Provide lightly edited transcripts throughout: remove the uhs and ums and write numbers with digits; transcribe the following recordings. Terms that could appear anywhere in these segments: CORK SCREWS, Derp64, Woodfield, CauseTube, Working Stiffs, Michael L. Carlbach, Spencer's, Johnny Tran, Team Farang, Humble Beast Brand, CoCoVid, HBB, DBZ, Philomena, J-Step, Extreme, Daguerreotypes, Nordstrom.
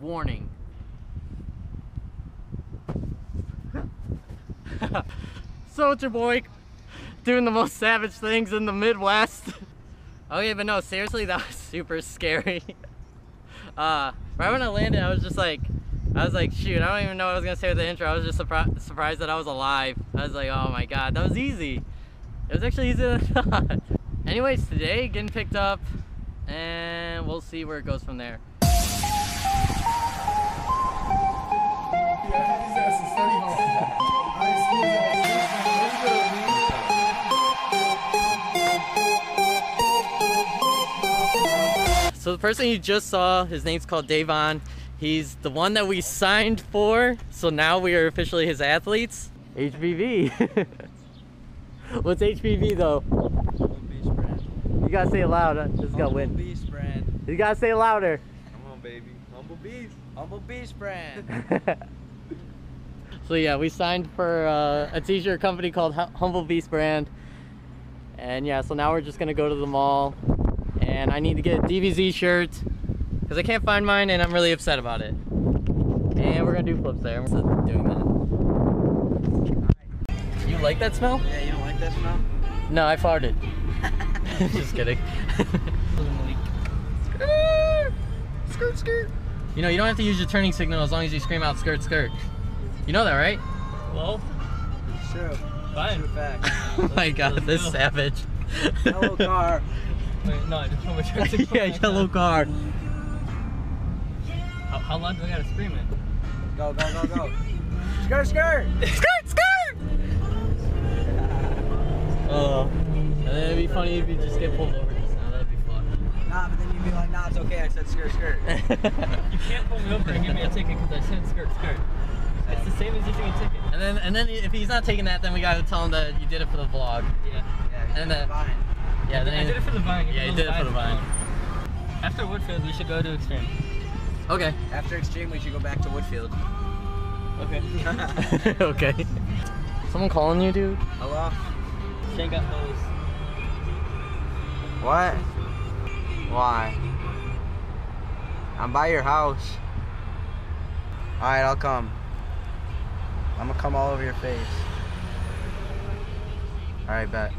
warning. So it's your boy doing the most savage things in the Midwest. Okay, but no, seriously, that was super scary. Right when I landed, I was just like, shoot, I don't even know what I was gonna say with the intro. I was just surprised that I was alive. I was like, oh my god, that was easy. It was actually easier than I thought. Anyways, today, getting picked up, and we'll see where it goes from there. So the person you just saw, his name's called Davon. He's the one that we signed for, so now we are officially his athletes. HBB. What's HBB though? Humble Beast Brand. You gotta say it loud, huh? This is gonna win. Humble Beast Brand. You gotta say it louder. Come on, baby. Humble Beast. Humble Beast Brand. So yeah, we signed for a t-shirt company called Humble Beast Brand. And yeah, so now we're just gonna go to the mall. And I need to get a DBZ shirt, because I can't find mine and I'm really upset about it. And we're gonna do flips there. We're doing that. You like that smell? Yeah, you don't like that smell? No, I farted. Just kidding. Skirt, skirt. You know, you don't have to use your turning signal as long as you scream out skirt, skirt. You know that, right? Well, it's true. Fine. It's a fact. Oh my god, this go. Savage. Hello, car. Wait, no, I just want my turn signal. Yeah, yellow car. How long do I gotta scream it? Go, go, go, go. Skirt, skirt! Skirt, skirt! Oh. That'd be funny if you just get pulled over just now. That'd be fun. Nah, but then you'd be like, nah, it's okay, I said skirt, skirt. You can't pull me over and give me a ticket because I said skirt, skirt. It's the same as issuing a ticket. And then if he's not taking that, then we gotta tell him that you did it for the vlog. Yeah. Yeah, and then, yeah, then I did it for the Vine. Yeah, you did it for the Vine. After Woodfield, we should go to Extreme. Okay. After Extreme, we should go back to Woodfield. Okay. Okay. Someone calling you, dude? Hello? Shane got hosed. What? Why? I'm by your house. Alright, I'll come. I'm gonna come all over your face. Alright, bet.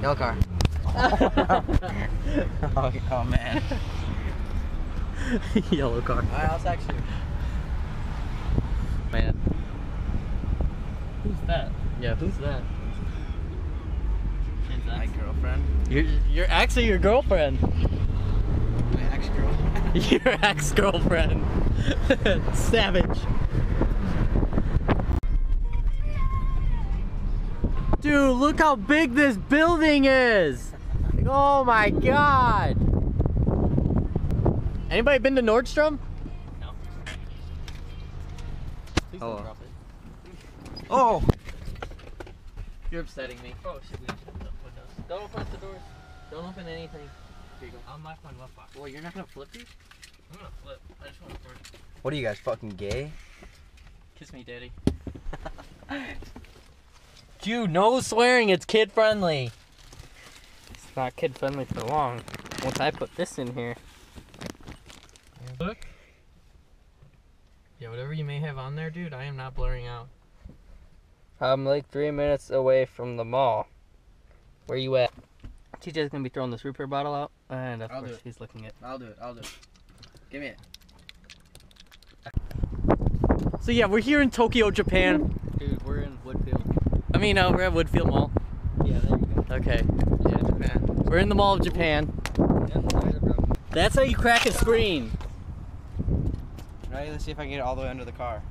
Yellow car. Oh, oh man. Yellow car. Alright, I'll text you. Man. Who's that? Yeah, who's that? My girlfriend. Your ex or your girlfriend? My ex-girlfriend. Your ex-girlfriend. Savage. Dude, look how big this building is! Oh my god! Anybody been to Nordstrom? No. Please don't drop it. Oh! You're upsetting me. Oh shit, we should open up windows. Don't open up the doors. Don't open anything. Here you go. I'll knock my left box. Well, you're not gonna flip these? I'm gonna flip. I just wanna flip. What are you guys, fucking gay? Kiss me, daddy. Dude, no swearing, it's kid friendly. It's not kid friendly for long. Once I put this in here. Look. Yeah, whatever you may have on there, dude, I am not blurring out. I'm like 3 minutes away from the mall. Where you at? TJ's gonna be throwing this root beer bottle out, and of course he's looking at. I'll do it, I'll do it. Give me it. So yeah, we're here in Tokyo, Japan. Dude, we're in Woodfield. I mean, we're at Woodfield Mall. Yeah, there you go. Okay. Yeah, Japan. We're in the Mall of Japan. That's how you crack a screen. Ready? Let's see if I can get it all the way under the car.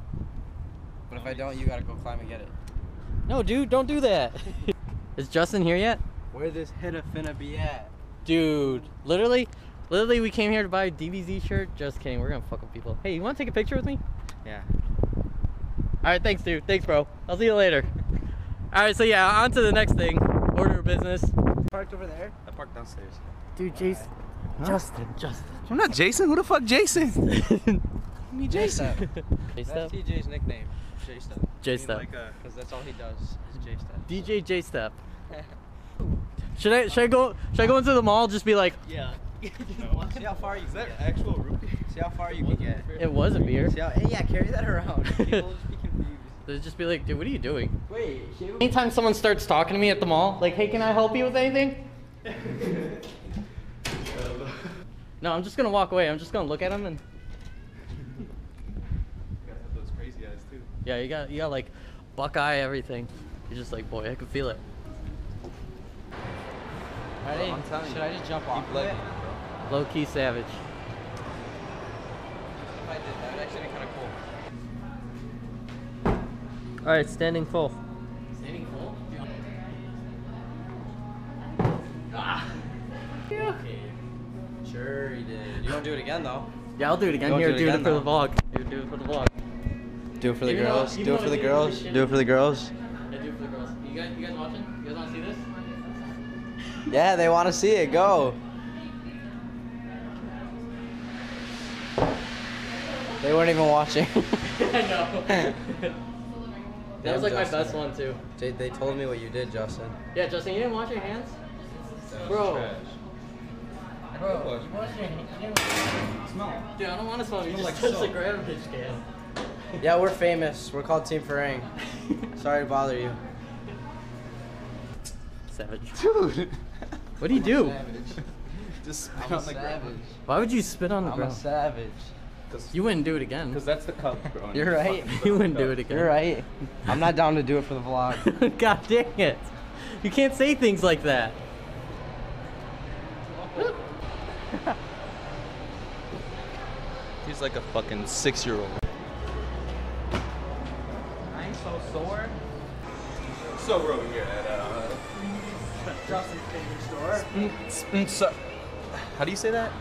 But if I don't, you gotta go climb and get it. No, dude, don't do that. Is Justin here yet? Where this header finna be at? Dude, literally, we came here to buy a DBZ shirt. Just kidding. We're gonna fuck with people. Hey, you wanna take a picture with me? Yeah. All right, thanks, dude. Thanks, bro. I'll see you later. Alright, so yeah, on to the next thing. Order of business. Parked over there? I parked downstairs. Dude, Jason. Huh? Justin. I'm not Jason. Who the fuck Jason? Me, Jason. That's TJ's nickname. J-Step. J-Step. Because that's all he does is J-Step. DJ J-Step. Should I go into the mall and just be like, yeah. No. See how far you can get. Is that actual root beer? See how far you can get. It was a beer. See how, yeah, carry that around. People will just be confused. They'll just be like, dude, what are you doing? Wait. Anytime someone starts talking to me at the mall, like, hey, can I help you with anything? No, I'm just going to walk away. I'm just going to look at them and... You got those crazy eyes, too. Yeah, you got like, buckeye everything. You're just like, boy, I can feel it. All right, well, should I just jump off of it? Low-key savage. If I did that, would actually be kind of cool. All right, standing full. Standing full? Ah! Yeah. Okay. Sure you did. You don't do it again, though. Yeah, I'll do it again. Here, do it for the vlog. Do it for the vlog. Do it for the girls. Do it for the girls. Do it for the girls. Yeah, do it for the girls. You guys watching? You guys want to see this? Yeah, they want to see it. Go. They weren't even watching. I know. That was like Justin. My best one too. They told me what you did, Justin. Yeah, Justin, you didn't wash your hands? Bro. Trash. Bro, you washed your hands. Smell. Dude, I don't want to smell. You just like touched the garbage can. Yeah, we're famous. We're called Team Farang. Sorry to bother you. Savage. Dude. What do you do? Savage. Just spit on the ground. Why would you spit on the ground? I'm a savage. You wouldn't do it again. Because that's the cup, bro. You're right. You wouldn't do it again. You're right. I'm not down to do it for the vlog. God dang it. You can't say things like that. He's like a fucking 6-year-old. I'm so sore. So we're here at Justin's favorite store. How do you say that?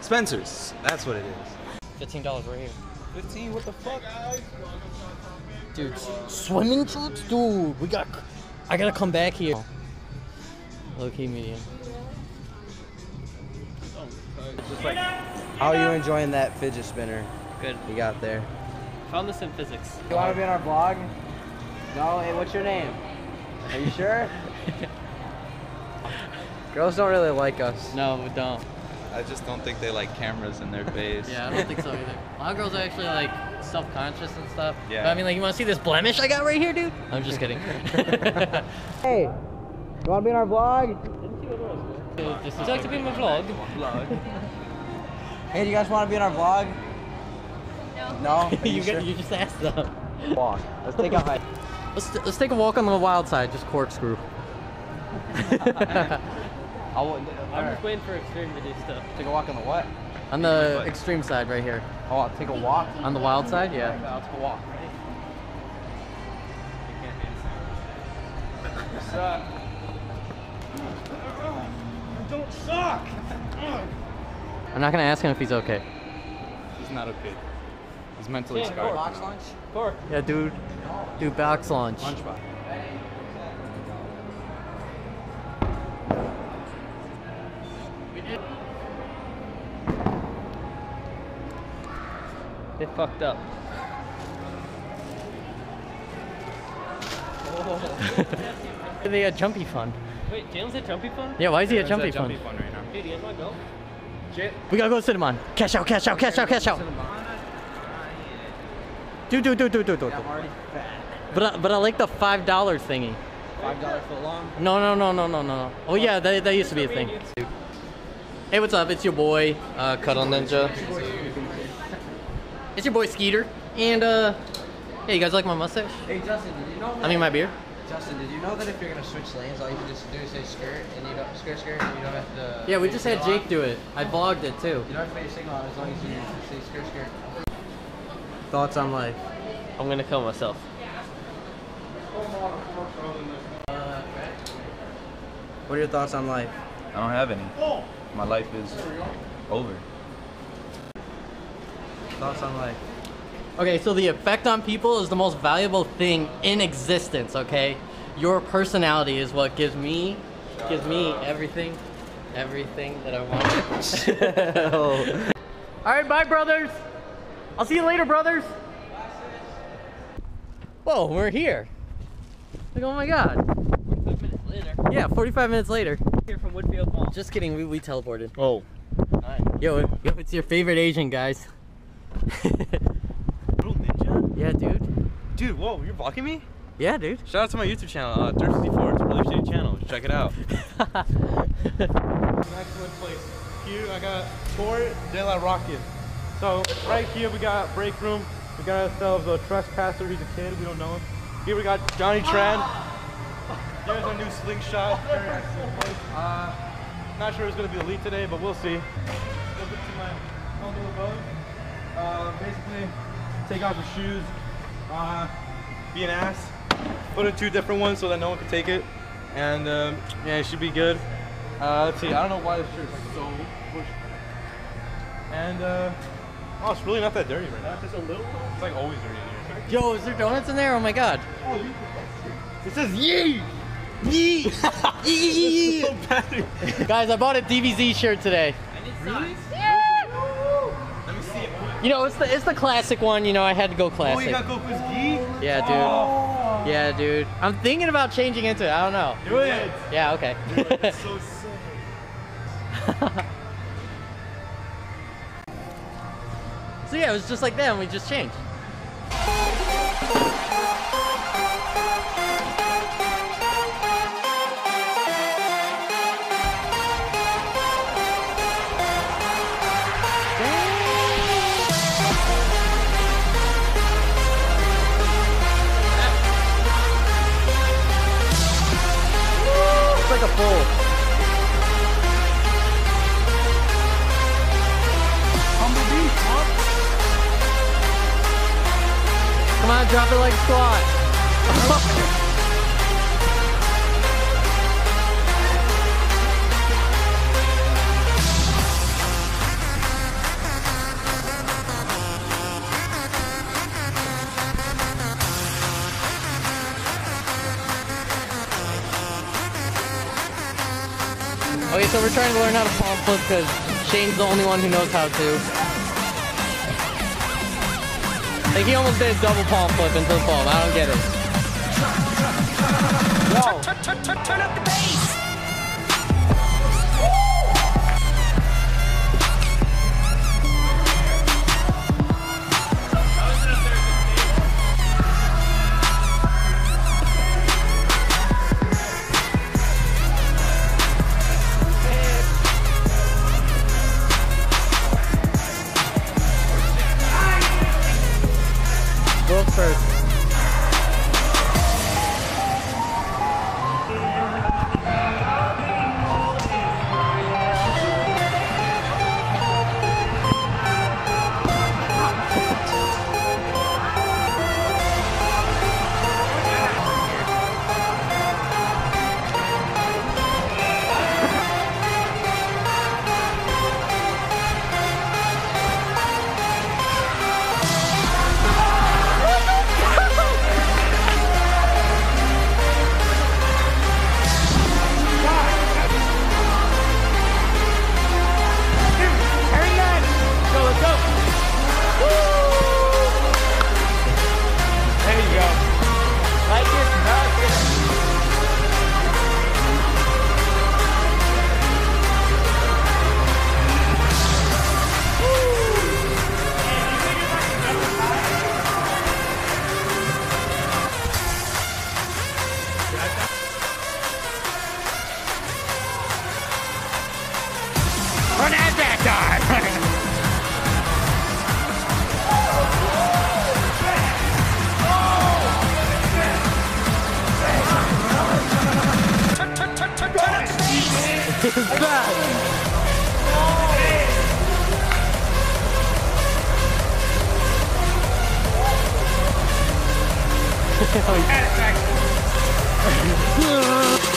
Spencer's. That's what it is. $15 right here. 15? What the fuck? Dude, swimming trunks, dude. I gotta come back here. Low key medium. How are you enjoying that fidget spinner? Good. You got there. Found this in physics. You want to be on our blog? No. Hey, what's your name? Are you sure? Girls don't really like us. No, we don't. I just don't think they like cameras in their face. Yeah, I don't think so either. A lot of girls are actually like self-conscious and stuff. Yeah. But, I mean, like, you want to see this blemish I got right here, dude? I'm just kidding. Hey, you want to be in our vlog? Would you like to be in my vlog? Hey, do you guys want to be in our vlog? No. No? You just asked them. Walk. Let's take a hike. Let's take a walk on the wild side. Just corkscrew. I'm just waiting for Extreme to do stuff. Take a walk on the what? On the Extreme side right here. Oh, I'll take a walk? On the wild side? Yeah. Right, I'll take a walk. Right? You suck. You don't suck! I'm not going to ask him if he's okay. He's not okay. He's mentally scarred. Box lunch? Cork. Yeah, dude. Dude, box lunch. Lunchbox. They fucked up. Oh. They had jumpy fun. Wait, Jalen's at jumpy fun? Yeah, why is he at jumpy fun? Jumpy fun right now. Hey, do you guys want to go? We gotta go to Cinnamon. Cash out, cash out, cash out, cash out. Dude. Yeah, I'm already fat. But I like the $5 thingy. $5 foot long? No. Oh yeah, that used to be a thing. Hey, what's up? It's your boy, Cuddle Ninja. It's your boy Skeeter, and hey, you guys like my mustache? Hey Justin, did you know that? I mean my beard. Justin, did you know that if you're gonna switch lanes, all you can just do is say skirt, and you don't skirt, and you don't have to. Yeah, we just had Jake do it. I vlogged it too. You don't have to pay a signal on as long as you say skirt. Thoughts on life? I'm gonna kill myself. What are your thoughts on life? I don't have any. My life is over. Thoughts on life. Okay, so the effect on people is the most valuable thing in existence, okay? Your personality is what gives me everything that I want. All right, bye, brothers. I'll see you later, brothers. Whoa, we're here. Like, oh my God. 45 minutes later. Yeah, 45 minutes later. here from Woodfield Mall. Just kidding, we teleported. Oh. Nice. Yo, it's your favorite Asian, guys. Little ninja? Yeah, dude. Dude, whoa, you're blocking me? Yeah, dude. Shout out to my YouTube channel, Derp64. It's a really shitty channel. Check it out. Excellent place. Here I got Torre de la Rocket. So right here we got break room. We got ourselves a trespasser. He's a kid. We don't know him. Here we got Johnny Tran. There's our new slingshot. Not sure who's going to be the lead today, but we'll see. Let's get to my humble abode. Basically, take off your shoes, be an ass, put in two different ones so that no one can take it, and yeah, it should be good. Let's see, I don't know why this shirt is so pushed. And oh, it's really not that dirty right now. It's just a little. It's like always dirty in here. Yo, is there donuts in there? Oh my god. Oh, it says yee! Yee! Yee! So bad. Guys, I bought a DBZ shirt today. I need really? Yeah. Let me see it. You know, it's the classic one. You know, I had to go classic. Oh, you got Goku's gi? Yeah, dude. Oh. Yeah, dude. I'm thinking about changing into it. I don't know. Do it. Yeah, okay. Dude, it's so sick. So yeah, it was just like that and we just changed. It's like a bull. Come on, drop it like a squat. Okay, so we're trying to learn how to palm flip because Shane's the only one who knows how to. Like he almost did a double palm flip into the palm. I don't get it. Whoa. Turn up the bass!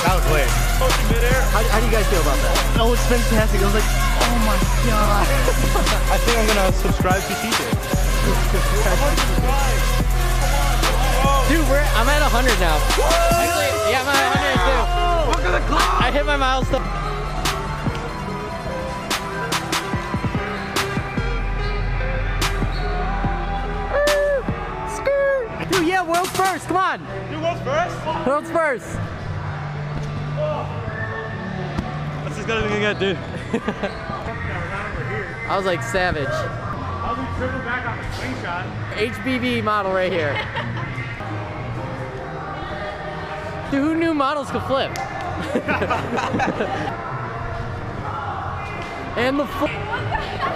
That was weird. How do you guys feel about that? Oh, it's fantastic. I was like, oh my god. I think I'm gonna subscribe to TJ. Dude, I'm at 100 now. Actually, yeah, I'm at 100 too. Look at the clock. I hit my milestone. Dude, yeah, world's first. Come on. Dude, world's first. World's first. got anything I got, dude. I was like savage. I'll be triple back on the slingshot. HBB model right here. Dude, who knew models could flip? And the flip.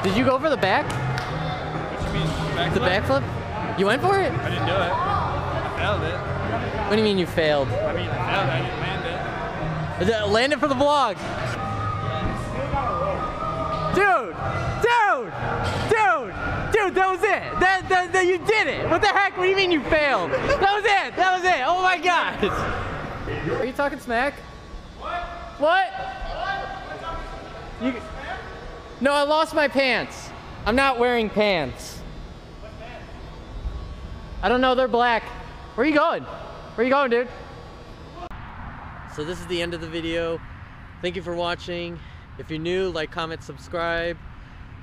Did you go for the back? What you mean, backflip? The backflip? You went for it? I didn't do it. I failed it. What do you mean you failed? I mean, I failed. I didn't land it. Land it for the vlog. Dude, that was it. That you did it. What the heck? What do you mean you failed? That was it. That was it. Oh my God. Are you talking smack? What? What? You... No, I lost my pants. I'm not wearing pants. What pants? I don't know. They're black. Where are you going? Where are you going, dude? So this is the end of the video. Thank you for watching. If you're new, like, comment, subscribe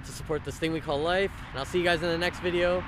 to support this thing we call life, and I'll see you guys in the next video.